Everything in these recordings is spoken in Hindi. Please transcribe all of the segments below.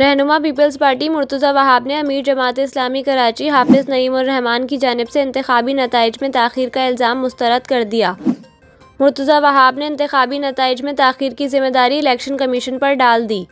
रहनुमा पीपल्स पार्टी मुर्तज़ा वहाब ने अमीर जमात इस्लामी कराची हाफ़िज़ नईम उर रहमान की जानिब से इंतखाबी नताइज में ताख़ीर का इल्ज़ाम मुस्तरद कर दिया। मुर्तज़ा वहाब ने इंतखाबी नताइज में ताख़ीर की जिम्मेदारी इलेक्शन कमीशन पर डाल दी।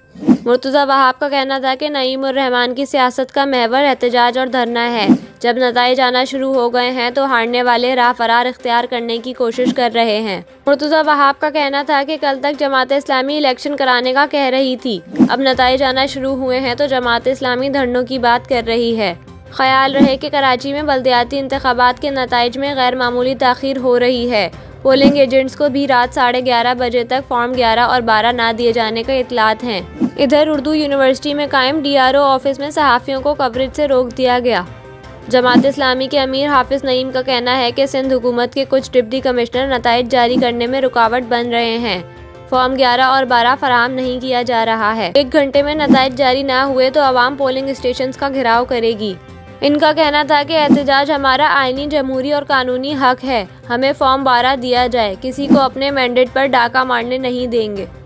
मुर्तज़ा वहाब का कहना था कि नईम उर रहमान की सियासत का महवर एहतजाज और धरना है। जब नताइज आना शुरू हो गए हैं तो हारने वाले राह फरार इख्तियार करने की कोशिश कर रहे हैं। मुर्तज़ा वहाब का कहना था कि कल तक जमात इस्लामी इलेक्शन कराने का कह रही थी, अब नताइज आना शुरू हुए हैं तो जमात इस्लामी धरनों की बात कर रही है। ख्याल रहे कि कराची में बल्दियाती इंतखाबात के नताइज में गैर मामूली ताख़ीर हो रही है। पोलिंग एजेंट्स को भी रात 11:30 बजे तक फॉर्म 11 और 12 ना दिए जाने का इतलात है। इधर उर्दू यूनिवर्सिटी में कायम DRO ऑफिस में सहाफ़ियों को कवरेज से रोक दिया गया। जमात इस्लामी के अमीर हाफ़िज़ नईम का कहना है कि सिंध हुकूमत के कुछ डिप्टी कमिश्नर नताइज जारी करने में रुकावट बन रहे हैं। फॉर्म 11 और 12 फराहम नहीं किया जा रहा है। 1 घंटे में नताइज जारी ना हुए तो आवाम पोलिंग स्टेशन का घेराव करेगी। इनका कहना था कि एहतजाज हमारा आईनी, जमहूरी और कानूनी हक है। हमें फॉर्म 12 दिया जाए, किसी को अपने मैंडेट पर डाका मारने नहीं देंगे।